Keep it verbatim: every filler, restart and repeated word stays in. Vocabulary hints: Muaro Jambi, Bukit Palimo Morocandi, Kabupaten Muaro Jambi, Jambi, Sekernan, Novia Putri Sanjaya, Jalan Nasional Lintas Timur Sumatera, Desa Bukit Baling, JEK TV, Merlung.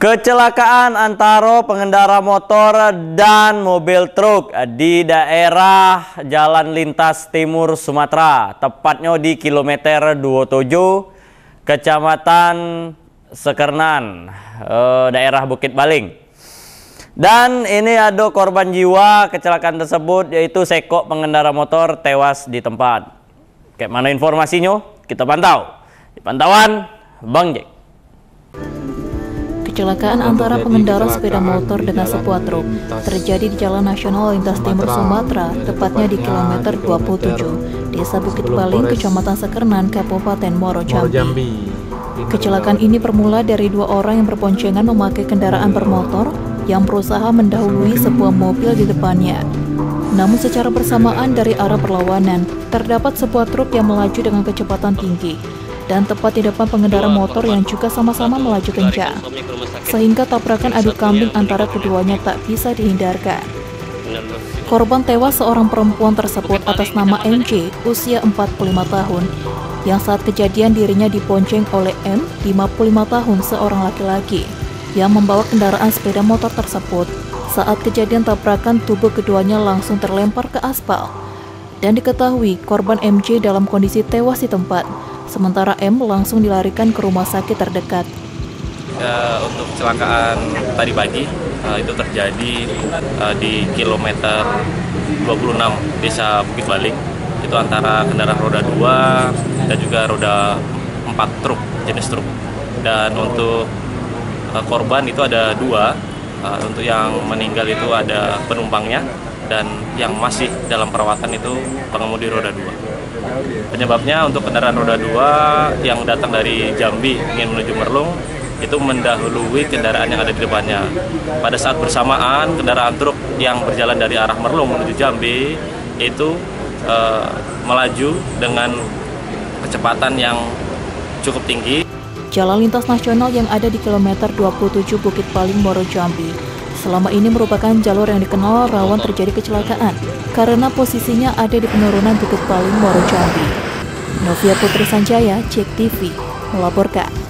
Kecelakaan antara pengendara motor dan mobil truk di daerah Jalan Lintas Timur Sumatera, tepatnya di kilometer dua puluh tujuh, Kecamatan Sekernan, daerah Bukit Baling. Dan ini ada korban jiwa kecelakaan tersebut, yaitu sekok pengendara motor tewas di tempat. Kayak mana informasinya? Kita pantau. Di pantauan Bang Jack. Kecelakaan antara pengendara sepeda motor dengan sebuah truk terjadi di Jalan Nasional Lintas Timur Sumatera, tepatnya di kilometer dua puluh tujuh, Desa Bukit Baling, Kecamatan Sekernan, Kabupaten Muaro Jambi. Kecelakaan ini bermula dari dua orang yang berboncengan memakai kendaraan bermotor yang berusaha mendahului sebuah mobil di depannya. Namun secara bersamaan dari arah perlawanan, terdapat sebuah truk yang melaju dengan kecepatan tinggi dan tepat di depan pengendara motor yang juga sama-sama melaju kencang, sehingga tabrakan adu kambing antara keduanya tak bisa dihindarkan. Korban tewas seorang perempuan tersebut atas nama M J, usia empat puluh lima tahun, yang saat kejadian dirinya dibonceng oleh M, lima puluh lima tahun, seorang laki-laki, yang membawa kendaraan sepeda motor tersebut. Saat kejadian tabrakan, tubuh keduanya langsung terlempar ke aspal, dan diketahui korban M J dalam kondisi tewas di tempat. Sementara M langsung dilarikan ke rumah sakit terdekat. Uh, untuk kecelakaan tadi pagi, uh, itu terjadi uh, di kilometer dua puluh enam Desa Bukit Baling. Itu antara kendaraan roda dua dan juga roda empat truk, jenis truk. Dan untuk uh, korban itu ada dua. Uh, untuk yang meninggal itu ada penumpangnya, dan yang masih dalam perawatan itu pengemudi roda dua. Penyebabnya untuk kendaraan roda dua yang datang dari Jambi ingin menuju Merlung itu mendahului kendaraan yang ada di depannya. Pada saat bersamaan, kendaraan truk yang berjalan dari arah Merlung menuju Jambi itu e, melaju dengan kecepatan yang cukup tinggi. Jalan lintas nasional yang ada di kilometer dua puluh tujuh Bukit Baling, Muaro Jambi selama ini merupakan jalur yang dikenal rawan terjadi kecelakaan karena posisinya ada di penurunan Bukit Palimo Morocandi. Novia Putri Sanjaya, Jek T V, melaporkan.